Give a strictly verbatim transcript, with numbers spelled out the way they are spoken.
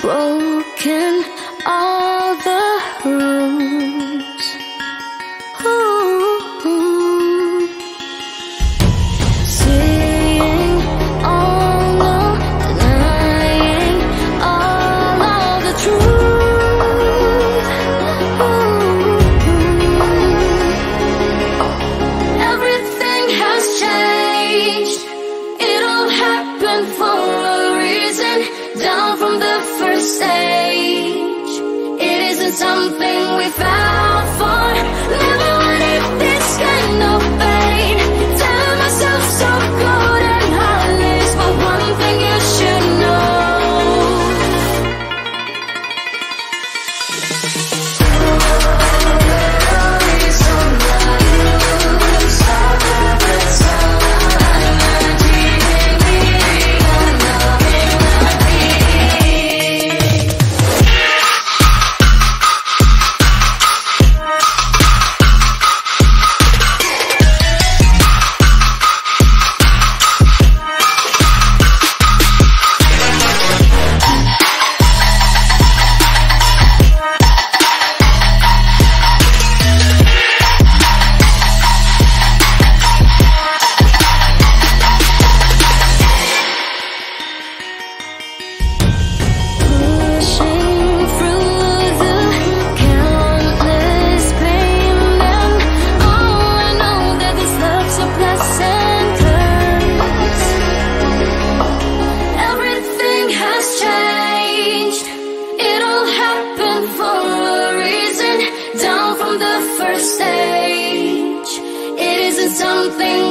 broken all the rules. Ooh. Seeing all the denying all of the truth. Ooh. Everything has changed. It all happened for a reason. Down from the stage, it isn't something we fell for. Never wanted this kind of pain. Tell myself so cold and heartless, but one thing you should something.